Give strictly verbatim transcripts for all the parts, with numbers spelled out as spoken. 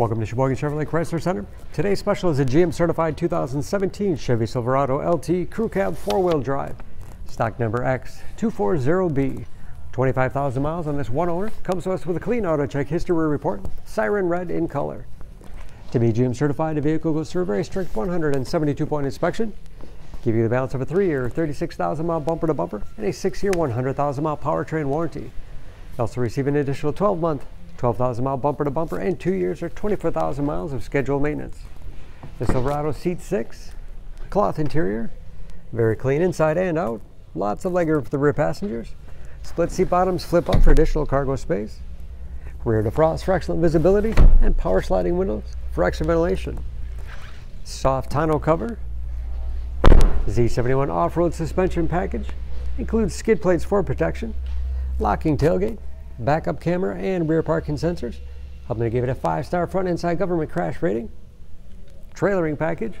Welcome to Sheboygan Chevrolet Chrysler Center. Today's special is a G M certified two thousand seventeen Chevy Silverado L T Crew Cab four-wheel drive. Stock number X two four zero B. twenty-five thousand miles on this one owner. Comes to us with a clean auto check history report, siren red in color. To be G M certified, a vehicle goes through a very strict one hundred seventy-two point inspection. Give you the balance of a three-year, thirty-six thousand mile bumper-to-bumper and a six-year, one hundred thousand mile powertrain warranty. You also receive an additional twelve-month, twelve thousand mile bumper-to-bumper and two years or twenty-four thousand miles of scheduled maintenance. The Silverado seats six, cloth interior, very clean inside and out, lots of legroom for the rear passengers. Split seat bottoms flip up for additional cargo space. Rear defrost for excellent visibility and power sliding windows for extra ventilation. Soft tonneau cover. Z seventy-one off-road suspension package includes skid plates for protection, locking tailgate, backup camera, and rear parking sensors. I'm going to give it a five-star front inside government crash rating. Trailering package.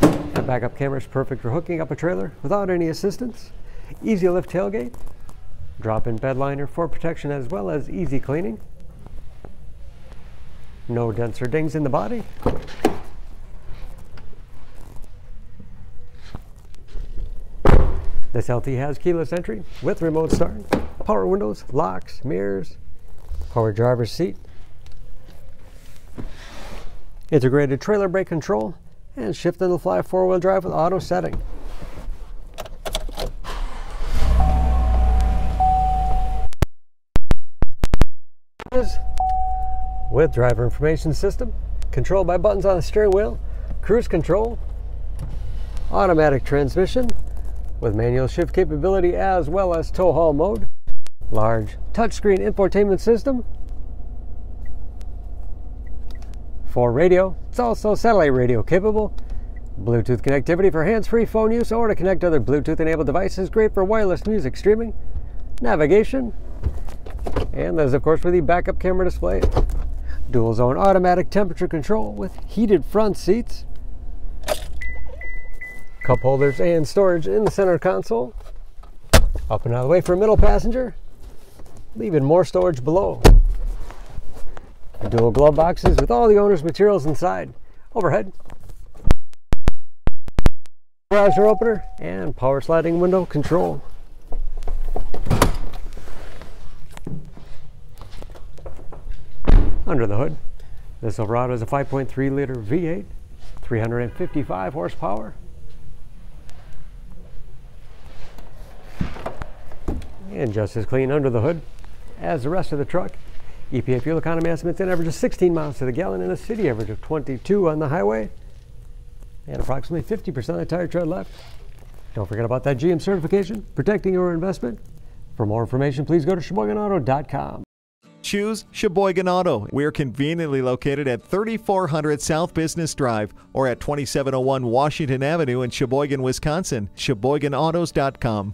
The backup camera is perfect for hooking up a trailer without any assistance. Easy lift tailgate. Drop-in bed liner for protection as well as easy cleaning. No dents or dings in the body. This L T has keyless entry with remote start, power windows, locks, mirrors, power driver's seat, integrated trailer brake control, and shift and fly four-wheel drive with auto setting. With driver information system, control by buttons on the steering wheel, cruise control, automatic transmission, with manual shift capability as well as tow haul mode, large touchscreen infotainment system. For radio, it's also satellite radio capable, Bluetooth connectivity for hands-free phone use or to connect other Bluetooth-enabled devices, great for wireless music streaming, navigation, and there's of course with the backup camera display. Dual zone automatic temperature control with heated front seats. Cup holders and storage in the center console. Up and out of the way for a middle passenger, leaving more storage below. Dual glove boxes with all the owner's materials inside. Overhead, garage door opener and power sliding window control. Under the hood, the Silverado is a five point three liter V eight, three hundred fifty-five horsepower. And just as clean under the hood as the rest of the truck. E P A fuel economy estimates an average of sixteen miles to the gallon and a city average of twenty-two on the highway. And approximately fifty percent of the tire tread left. Don't forget about that G M certification, protecting your investment. For more information, please go to Sheboygan Auto dot com. Choose Sheboygan Auto. We're conveniently located at thirty-four hundred South Business Drive or at twenty-seven oh one Washington Avenue in Sheboygan, Wisconsin. Sheboygan Autos dot com.